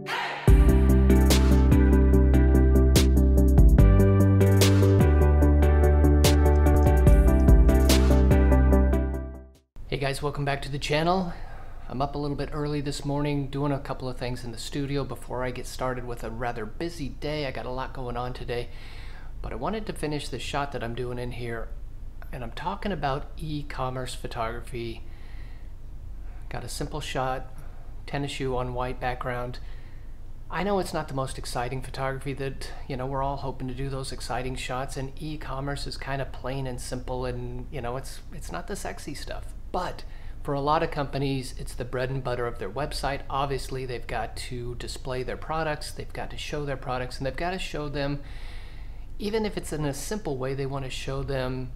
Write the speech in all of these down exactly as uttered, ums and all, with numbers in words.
Hey guys, welcome back to the channel. I'm up a little bit early this morning doing a couple of things in the studio before I get started with a rather busy day. I got a lot going on today, but I wanted to finish the shot that I'm doing in here, and I'm talking about e-commerce photography. Got a simple shot, tennis shoe on white background. I know it's not the most exciting photography that, you know, we're all hoping to do those exciting shots, and e-commerce is kind of plain and simple, and you know, it's it's not the sexy stuff. But for a lot of companies, it's the bread and butter of their website. Obviously, they've got to display their products, they've got to show their products, and they've got to show them, even if it's in a simple way, they want to show them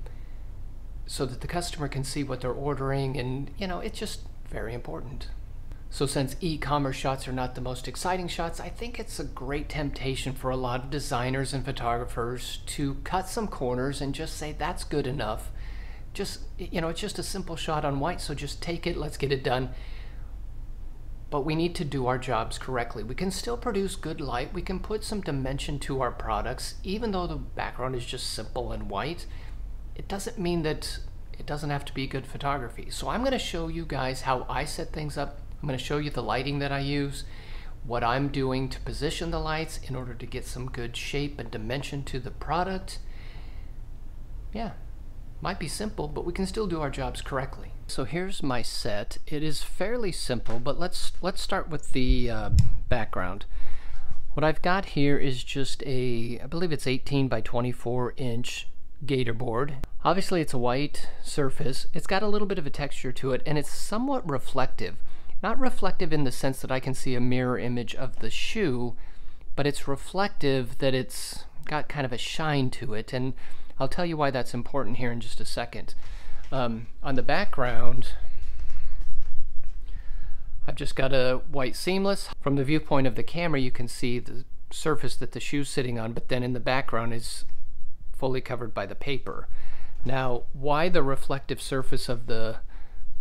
so that the customer can see what they're ordering, and you know, it's just very important. So since e-commerce shots are not the most exciting shots, I think it's a great temptation for a lot of designers and photographers to cut some corners and just say, that's good enough. Just, you know, it's just a simple shot on white, so just take it, let's get it done. But we need to do our jobs correctly. We can still produce good light, we can put some dimension to our products, even though the background is just simple and white. It doesn't mean that it doesn't have to be good photography. So I'm going to show you guys how I set things up. I'm going to show you the lighting that I use, what I'm doing to position the lights in order to get some good shape and dimension to the product. Yeah, might be simple, but we can still do our jobs correctly. So here's my set. It is fairly simple, but let's let's start with the uh, background. What I've got here is just a, I believe it's eighteen by twenty-four inch gator board. Obviously it's a white surface. It's got a little bit of a texture to it, and it's somewhat reflective. Not reflective in the sense that I can see a mirror image of the shoe, but it's reflective that it's got kind of a shine to it, and I'll tell you why that's important here in just a second. Um, on the background, I've just got a white seamless. From the viewpoint of the camera, you can see the surface that the shoe's sitting on, but then in the background is fully covered by the paper. Now, why the reflective surface of the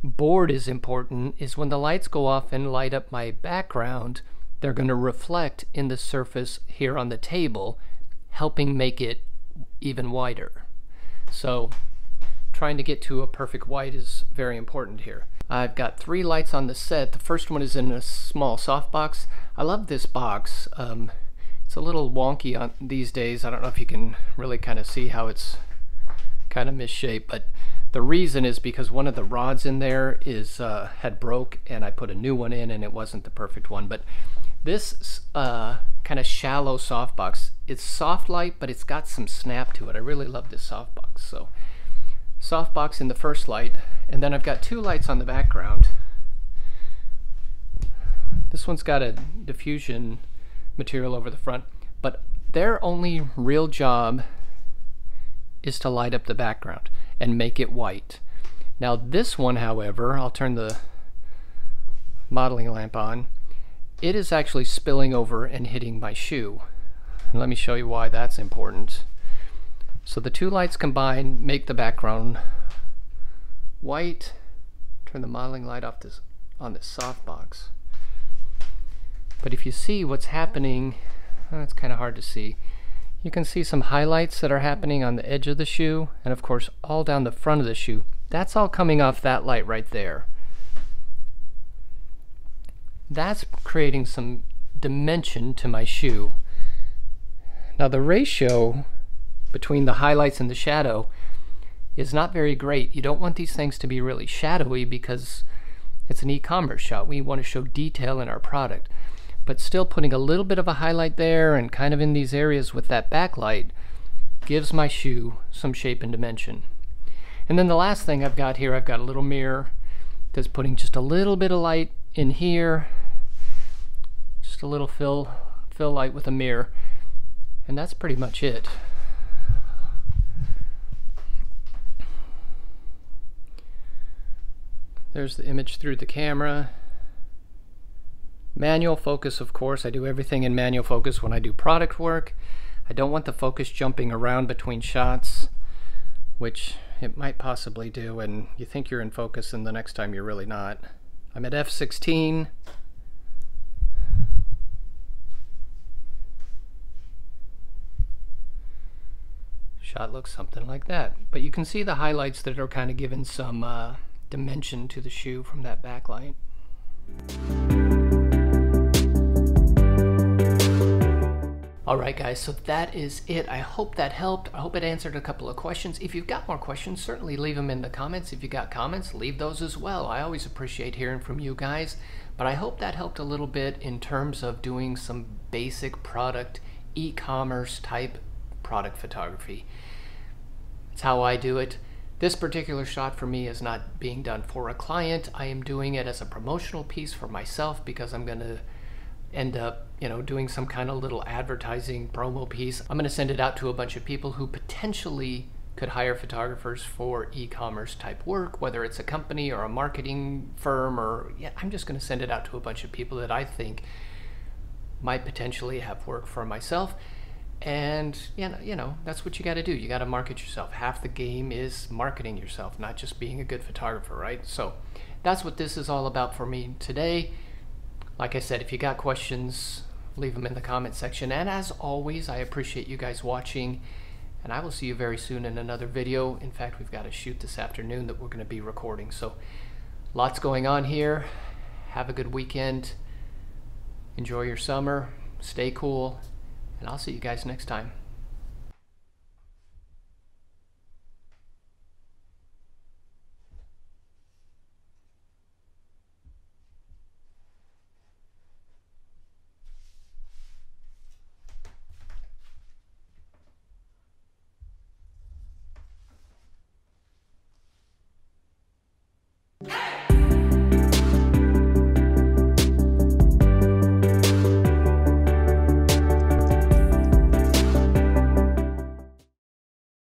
board is important is when the lights go off and light up my background, they're going to reflect in the surface here on the table, helping make it even wider. So trying to get to a perfect white is very important here. I've got three lights on the set. The first one is in a small softbox. I love this box. Um, it's a little wonky on these days. I don't know if you can really kind of see how it's kind of misshaped, but the reason is because one of the rods in there is uh, had broke, and I put a new one in, and it wasn't the perfect one. But this uh, kind of shallow softbox, it's soft light, but it's got some snap to it. I really love this softbox. So softbox in the first light, and then I've got two lights on the background. This one's got a diffusion material over the front, but their only real job is to light up the background and make it white. Now this one, however, I'll turn the modeling lamp on. It is actually spilling over and hitting my shoe. And let me show you why that's important. So the two lights combined make the background white. Turn the modeling light off this on this softbox. But if you see what's happening, well, it's kind of hard to see. You can see some highlights that are happening on the edge of the shoe, and of course all down the front of the shoe. That's all coming off that light right there. That's creating some dimension to my shoe. Now the ratio between the highlights and the shadow is not very great. You don't want these things to be really shadowy because it's an e-commerce shop. We want to show detail in our product. But still putting a little bit of a highlight there and kind of in these areas with that backlight gives my shoe some shape and dimension. And then the last thing I've got here, I've got a little mirror that's putting just a little bit of light in here, just a little fill, fill light with a mirror, and that's pretty much it. There's the image through the camera. Manual focus, of course. I do everything in manual focus when I do product work. I don't want the focus jumping around between shots, which it might possibly do, and you think you're in focus and the next time you're really not. I'm at F sixteen. shot looks something like that. But you can see the highlights that are kind of giving some uh, dimension to the shoe from that backlight. Alright guys, so that is it. I hope that helped. I hope it answered a couple of questions. If you've got more questions, certainly leave them in the comments. If you got comments, leave those as well. I always appreciate hearing from you guys. But I hope that helped a little bit in terms of doing some basic product, e-commerce type product photography. It's how I do it. This particular shot for me is not being done for a client. I am doing it as a promotional piece for myself because I'm going to end up, you know, doing some kind of little advertising promo piece. I'm going to send it out to a bunch of people who potentially could hire photographers for e-commerce type work, whether it's a company or a marketing firm, or yeah, I'm just going to send it out to a bunch of people that I think might potentially have work for myself. And yeah, you know, that's what you got to do. You got to market yourself. Half the game is marketing yourself, not just being a good photographer, right? So that's what this is all about for me today. Like I said, if you got questions, leave them in the comment section. And as always, I appreciate you guys watching, and I will see you very soon in another video. In fact, we've got a shoot this afternoon that we're going to be recording. So lots going on here. Have a good weekend. Enjoy your summer. Stay cool. And I'll see you guys next time.